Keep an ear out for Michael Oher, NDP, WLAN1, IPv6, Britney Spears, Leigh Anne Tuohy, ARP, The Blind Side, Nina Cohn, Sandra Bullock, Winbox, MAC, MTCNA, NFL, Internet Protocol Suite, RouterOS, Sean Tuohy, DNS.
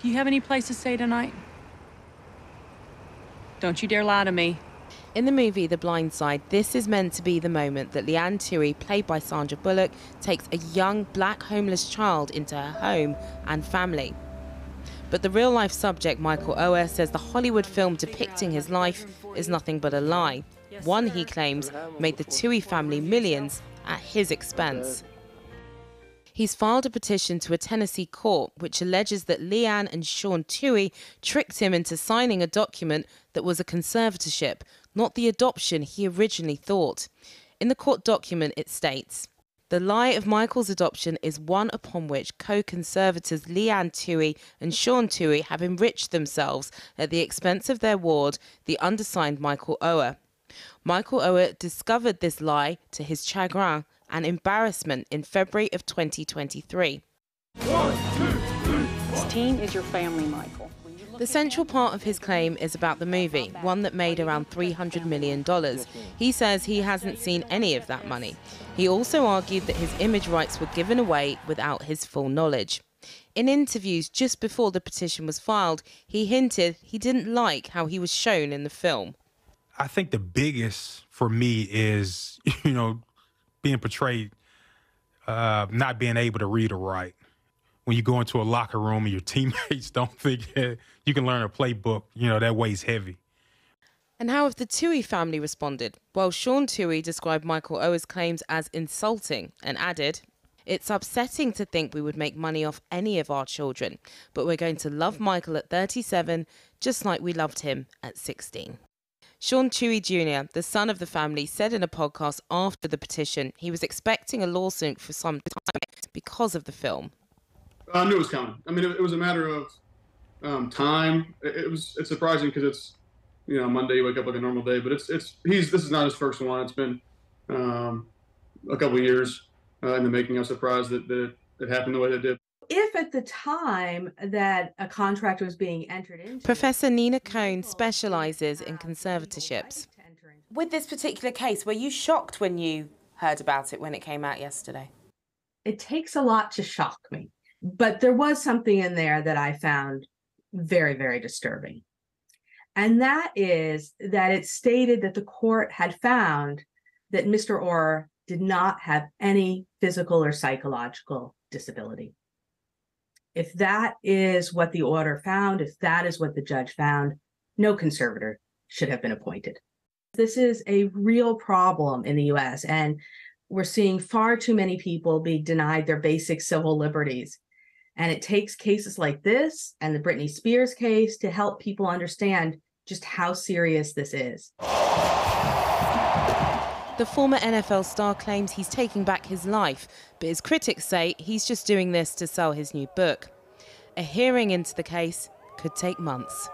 Do you have any place to stay tonight? Don't you dare lie to me. In the movie The Blind Side, this is meant to be the moment that Leigh Anne Tuohy, played by Sandra Bullock, takes a young black homeless child into her home and family. But the real-life subject, Michael Oher, says the Hollywood film depicting his life is nothing but a lie. One, he claims, made the Tuohy family millions at his expense. He's filed a petition to a Tennessee court which alleges that Leigh Anne and Sean Tuohy tricked him into signing a document that was a conservatorship, not the adoption he originally thought. In the court document, it states, "The lie of Michael's adoption is one upon which co-conservators Leigh Anne Tuohy and Sean Tuohy have enriched themselves at the expense of their ward, the undersigned Michael Oher. Michael Oher discovered this lie to his chagrin and embarrassment in February of 2023. One, two, three, this team is your family, Michael. The central part of his claim is about the movie, one that made around $300 million. He says he hasn't seen any of that money. He also argued that his image rights were given away without his full knowledge. In interviews just before the petition was filed, he hinted he didn't like how he was shown in the film. I think the biggest for me is, being portrayed, not being able to read or write. When you go into a locker room and your teammates don't think you can learn a playbook, that weighs heavy. And how have the Tuohy family responded? Well, Sean Tuohy described Michael Oher's claims as insulting and added, "It's upsetting to think we would make money off any of our children, but we're going to love Michael at 37, just like we loved him at 16. Sean Tuohy Jr., the son of the family, said in a podcast after the petition he was expecting a lawsuit for some time because of the film. I knew it was coming. I mean, it was a matter of time. It's surprising because it's, Monday you wake up like a normal day, but this is not his first one. It's been a couple of years in the making. I'm surprised that it happened the way that it did. If at the time that a contract was being entered into... Professor Nina Cohn specialises in conservatorships. With this particular case, were you shocked when you heard about it when it came out yesterday? It takes a lot to shock me, but there was something in there that I found very, very disturbing. And that is that it stated that the court had found that Mr. Oher did not have any physical or psychological disability. If that is what the order found, if that is what the judge found, no conservator should have been appointed. This is a real problem in the U.S., and we're seeing far too many people be denied their basic civil liberties. And it takes cases like this and the Britney Spears case to help people understand just how serious this is. The former NFL star claims he's taking back his life, but his critics say he's just doing this to sell his new book. A hearing into the case could take months.